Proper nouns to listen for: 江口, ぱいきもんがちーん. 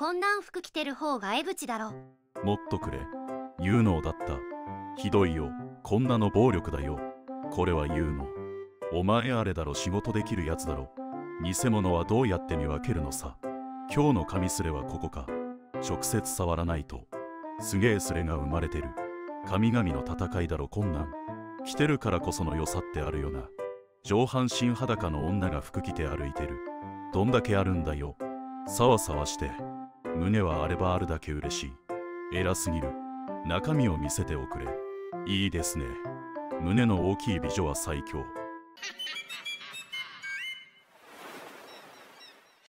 こんな服着てる方がエグチだろ。もっとくれ。有能だった。ひどいよ。こんなの暴力だよ。これは有能。お前あれだろ、仕事できるやつだろ。偽物はどうやって見分けるのさ。今日の紙すれはここか。直接触らないと。すげえすれが生まれてる。神々の戦いだろこんなん。着てるからこその良さってあるよな。上半身裸の女が服着て歩いてる。どんだけあるんだよ。さわさわして。胸はあればあるだけ嬉しい。偉すぎる。中身を見せておくれ。いいですね。胸の大きい美女は最強。